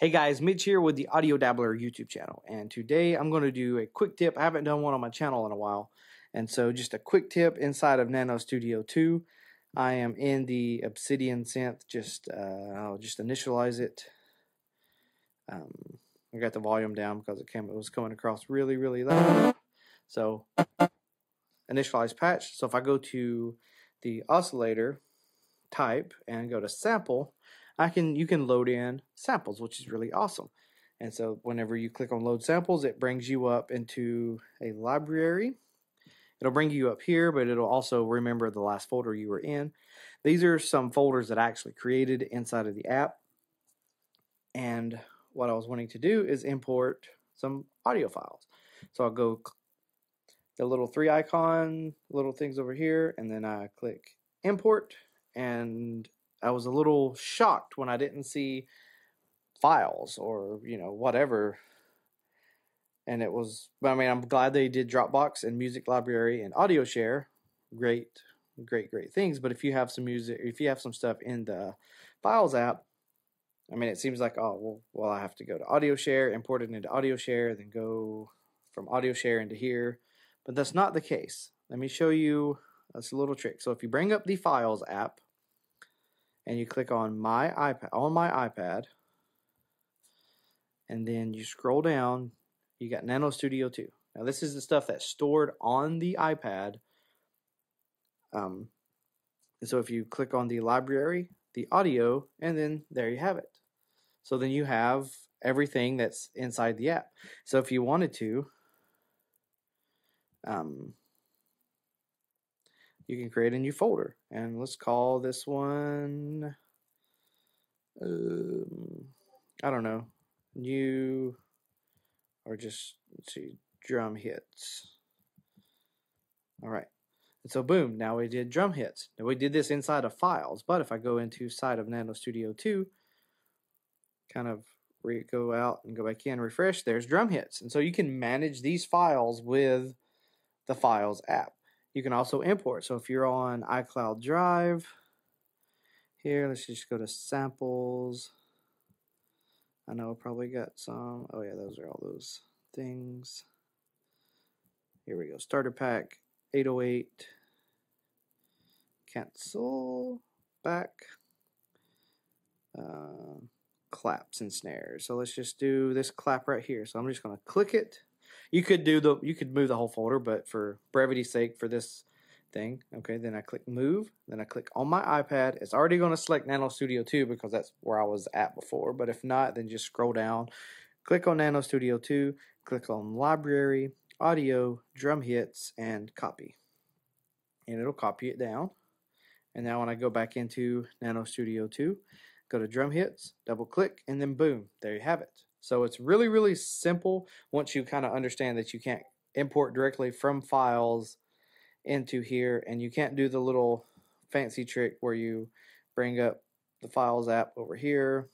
Hey guys, Mitch here with the Audio Dabbler YouTube channel, and today I'm going to do a quick tip. I haven't done one on my channel in a while, and so just a quick tip inside of NanoStudio 2. I am in the Obsidian synth. I'll just initialize it. I got the volume down because it was coming across really, really loud. So initialize patch. So if I go to the oscillator type and go to sample, you can load in samples, which is really awesome. And so whenever you click on load samples, it brings you up into a library. It'll bring you up here, but it'll also remember the last folder you were in. These are some folders that I actually created inside of the app. And what I was wanting to do is import some audio files. So I'll go the little three icon, little things over here, and then I click import, and I was a little shocked when I didn't see files or, you know, whatever. And it was, I mean, I'm glad they did Dropbox and Music Library and Audio Share. Great things. But if you have some music, if you have some stuff in the Files app, I mean, it seems like, oh, well, I have to go to Audio Share, import it into Audio Share, then go from Audio Share into here. But that's not the case. Let me show you this little trick. So if you bring up the Files app, and you click on my iPad, and then you scroll down, you got NanoStudio 2. Now this is the stuff that's stored on the iPad. And so if you click on the library, the audio, and then there you have it. So then you have everything that's inside the app. So if you wanted to, you can create a new folder, and let's call this one, I don't know, new, or just, let's see, drum hits. All right, and so boom, now we did drum hits. Now we did this inside of files, but if I go into side of NanoStudio 2, kind of go out and go back in, refresh, there's drum hits. And so you can manage these files with the Files app. You can also import. So if you're on iCloud Drive, here, let's just go to samples. I know I probably got some. Oh yeah, those are all those things. Here we go. Starter pack, 808. Cancel, back. Claps and snares. So let's just do this clap right here. So I'm just gonna click it. You could move the whole folder, but for brevity's sake for this thing, okay, then I click move, then I click on my iPad. It's already going to select NanoStudio 2 because that's where I was at before, but if not, then just scroll down, click on NanoStudio 2, click on library, audio, drum hits, and copy. And it'll copy it down. And now when I go back into NanoStudio 2, go to drum hits, double click, and then boom, there you have it. So it's really, really simple once you kind of understand that you can't import directly from files into here, and you can't do the little fancy trick where you bring up the Files app over here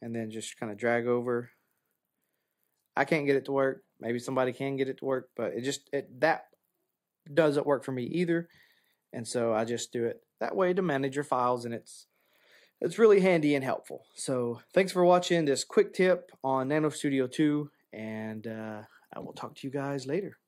and then just kind of drag over. I can't get it to work. Maybe somebody can get it to work, but that doesn't work for me either. And so I just do it that way to manage your files, and it's really handy and helpful. So thanks for watching this quick tip on NanoStudio 2, and I will talk to you guys later.